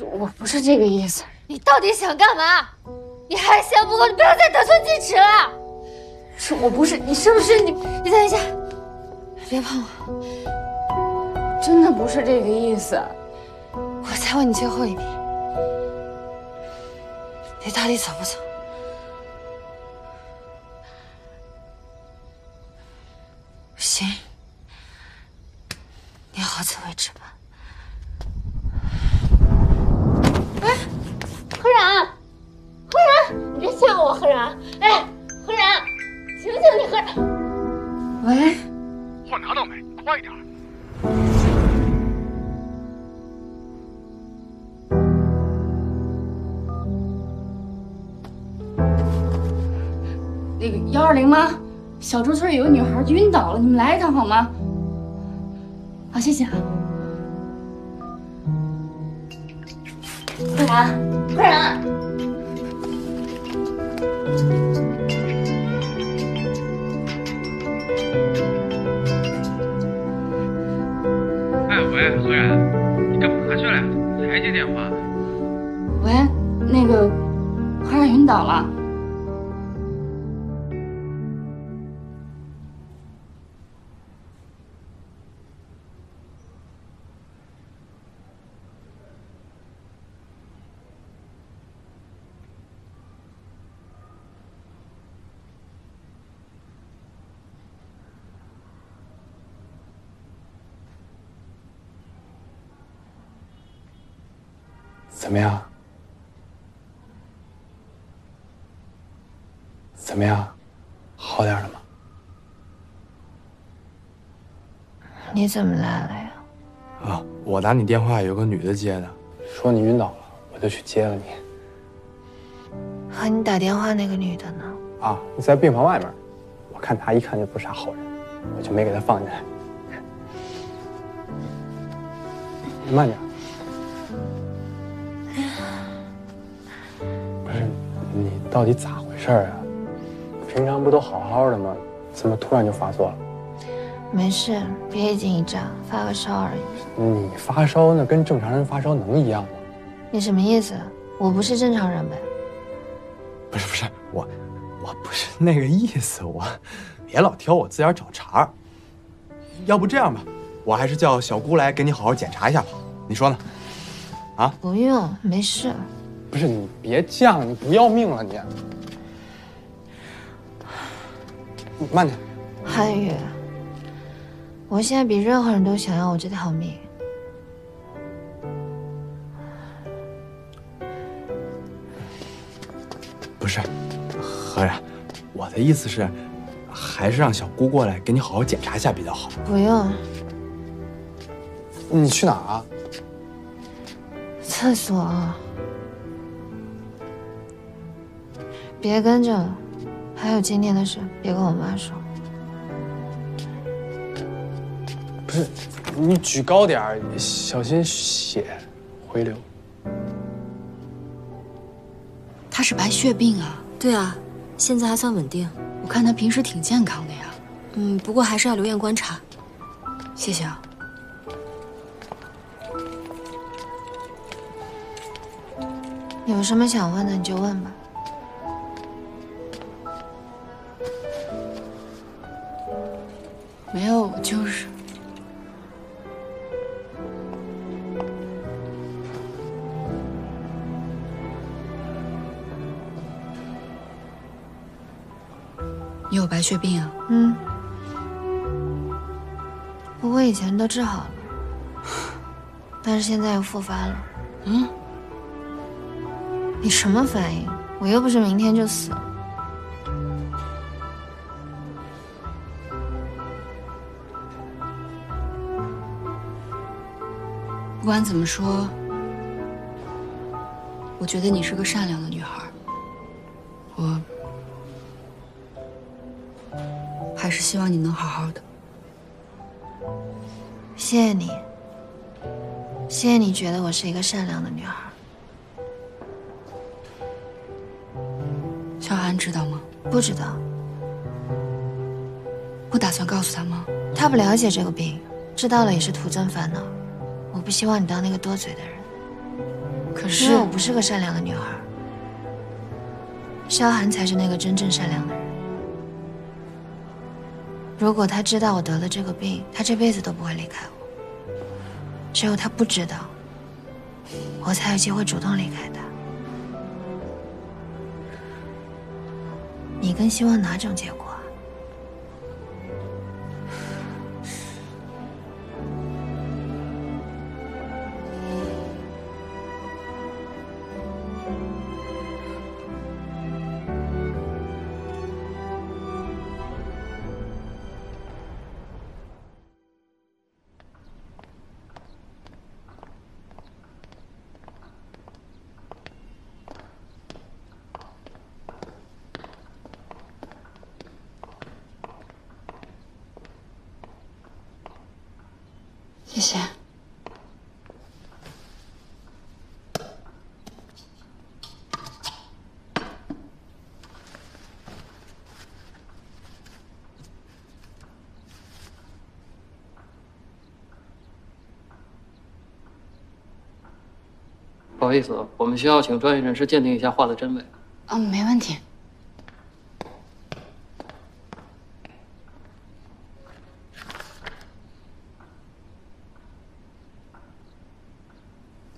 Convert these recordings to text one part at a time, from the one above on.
我不是这个意思。你到底想干嘛？你还嫌不够？你不要再得寸进尺了。是我不是你，是不是你？你等一下，别碰我，真的不是这个意思。我再问你最后一遍，你到底走不走？ 行，你好自为之吧。哎，何然，何然，你别吓我，何然！哎，何然，醒醒你，何然！喂，货拿到没？快点！那个120吗？ 小周村有个女孩晕倒了，你们来一趟好吗？好，谢谢啊。快点，快点！哎喂，何然，你干嘛去了？才接电话。喂，那个何然晕倒了。 怎么样？怎么样？好点了吗？你怎么来了呀？啊，我打你电话，有个女的接的，说你晕倒了，我就去接了你。和你打电话那个女的呢？啊，你在病房外面，我看她一看就不是啥好人，我就没给她放进来。你慢点。 你到底咋回事啊？平常不都好好的吗？怎么突然就发作了？没事，别一惊一乍，发个烧而已。你发烧那跟正常人发烧能一样吗？你什么意思？我不是正常人呗？不是，我不是那个意思，我别老挑我自个儿找茬。要不这样吧，我还是叫小姑来给你好好检查一下吧，你说呢？啊？不用，没事。 不是你别犟，你不要命了你！你慢点，韩宇，我现在比任何人都想要我这条命。不是，何然，我的意思是，还是让小姑过来给你好好检查一下比较好。不用。你去哪儿啊？厕所。 别跟着了，还有今天的事，别跟我妈说。不是，你举高点儿，小心血回流。他是白血病啊！对啊，现在还算稳定。我看他平时挺健康的呀。嗯，不过还是要留院观察。谢谢啊。有什么想问的你就问吧。 没有，我就是。你有白血病啊？嗯。不过以前都治好了，但是现在又复发了。嗯？你什么反应？我又不是明天就死了。 不管怎么说，我觉得你是个善良的女孩。我还是希望你能好好的。谢谢你，谢谢你觉得我是一个善良的女孩。小韩知道吗？不知道。不打算告诉他吗？他不了解这个病，知道了也是徒增烦恼。 我不希望你当那个多嘴的人。可是，因为我不是个善良的女孩，萧寒才是那个真正善良的人。如果他知道我得了这个病，他这辈子都不会离开我。只有他不知道，我才有机会主动离开他。你更希望哪种结果？ 谢谢。不好意思，我们需要请专业人士鉴定一下画的真伪。嗯，没问题。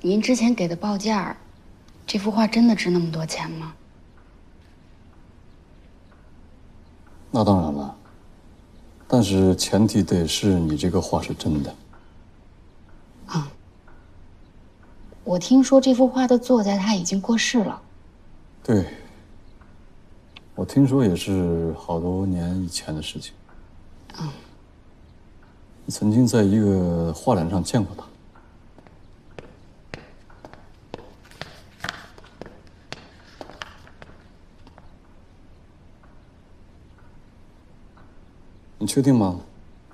您之前给的报价，这幅画真的值那么多钱吗？那当然了，但是前提得是你这个画是真的。啊，我听说这幅画的作家他已经过世了。对，我听说也是好多年以前的事情。嗯，你曾经在一个画展上见过他。 你确定吗？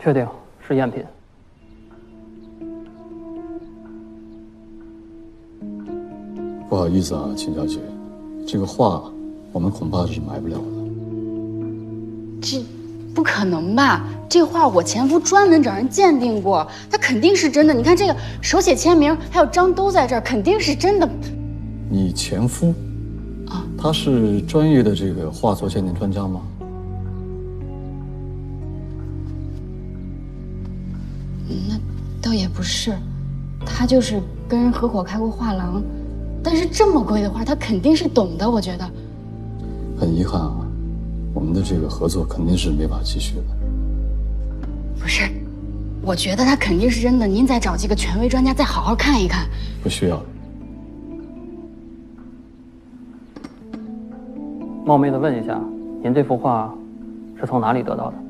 确定，是赝品。不好意思啊，秦小姐，这个画我们恐怕是买不了的。这不可能吧？这画我前夫专门找人鉴定过，他肯定是真的。你看这个手写签名还有章都在这儿，肯定是真的。你前夫啊，他是专业的这个画作鉴定专家吗？ 倒也不是，他就是跟人合伙开过画廊，但是这么贵的画，他肯定是懂的。我觉得，很遗憾啊，我们的这个合作肯定是没法继续的。不是，我觉得他肯定是真的，您再找几个权威专家再好好看一看。不需要了。冒昧的问一下，您这幅画是从哪里得到的？